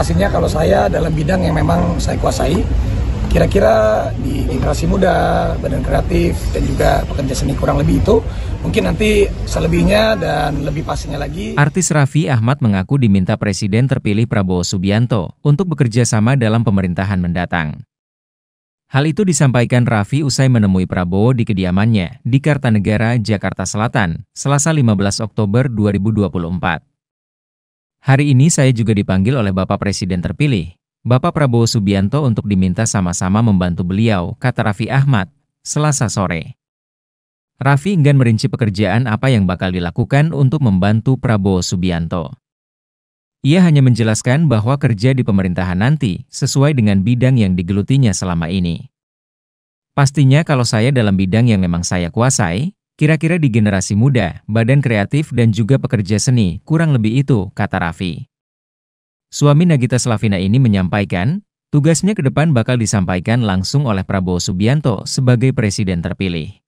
Pastinya kalau saya dalam bidang yang memang saya kuasai, kira-kira di generasi muda, badan kreatif, dan juga pekerja seni kurang lebih itu, mungkin nanti selebihnya dan lebih pastinya lagi. Artis Raffi Ahmad mengaku diminta Presiden terpilih Prabowo Subianto untuk bekerja sama dalam pemerintahan mendatang. Hal itu disampaikan Raffi usai menemui Prabowo di kediamannya di Kartanegara, Jakarta Selatan, Selasa 15 Oktober 2024. Hari ini saya juga dipanggil oleh Bapak Presiden terpilih, Bapak Prabowo Subianto, untuk diminta sama-sama membantu beliau, kata Raffi Ahmad, Selasa sore. Raffi enggan merinci pekerjaan apa yang bakal dilakukan untuk membantu Prabowo Subianto. Ia hanya menjelaskan bahwa kerja di pemerintahan nanti sesuai dengan bidang yang digelutinya selama ini. Pastinya kalau saya dalam bidang yang memang saya kuasai, kira-kira di generasi muda, badan kreatif dan juga pekerja seni, kurang lebih itu, kata Raffi. Suami Nagita Slavina ini menyampaikan, tugasnya ke depan bakal disampaikan langsung oleh Prabowo Subianto sebagai presiden terpilih.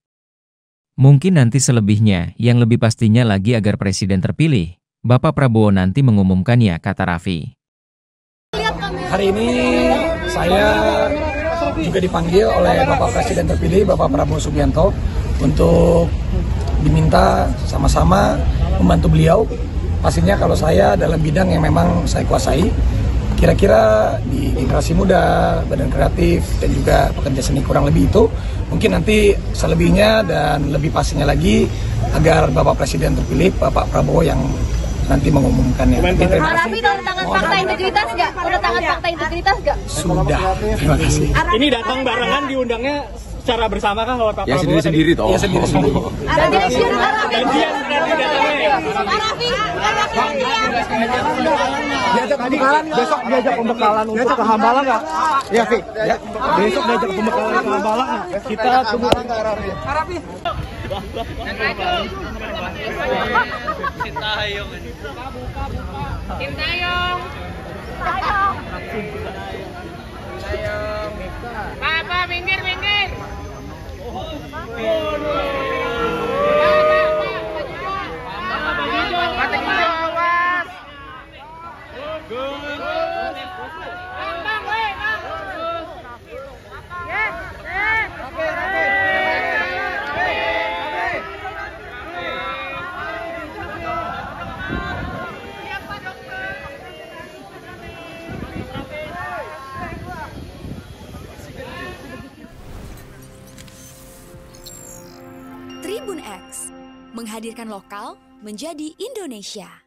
Mungkin nanti selebihnya, yang lebih pastinya lagi agar presiden terpilih, Bapak Prabowo nanti mengumumkannya, kata Raffi. Hari ini saya juga dipanggil oleh Bapak Presiden terpilih, Bapak Prabowo Subianto, untuk diminta sama-sama membantu beliau. Pastinya kalau saya dalam bidang yang memang saya kuasai, kira-kira di generasi muda, badan kreatif, dan juga pekerja seni kurang lebih itu, mungkin nanti selebihnya dan lebih pastinya lagi agar Bapak Presiden terpilih, Bapak Prabowo yang nanti mengumumkannya. Raffi udah tangan fakta integritas nggak? Sudah, terima kasih. Ini datang barengan, diundangnya secara bersama kah oleh Pak Prabowo? Ya sendiri-sendiri toh. Ya sendiri-sendiri. Besok diajak pembekalan untuk ke Hambalang nggak? Ya, Fi. Besok diajak pembekalan ke Hambalang nggak? Kita tunggu Raffi. Papa, minggir. TribunX menghadirkan lokal menjadi Indonesia.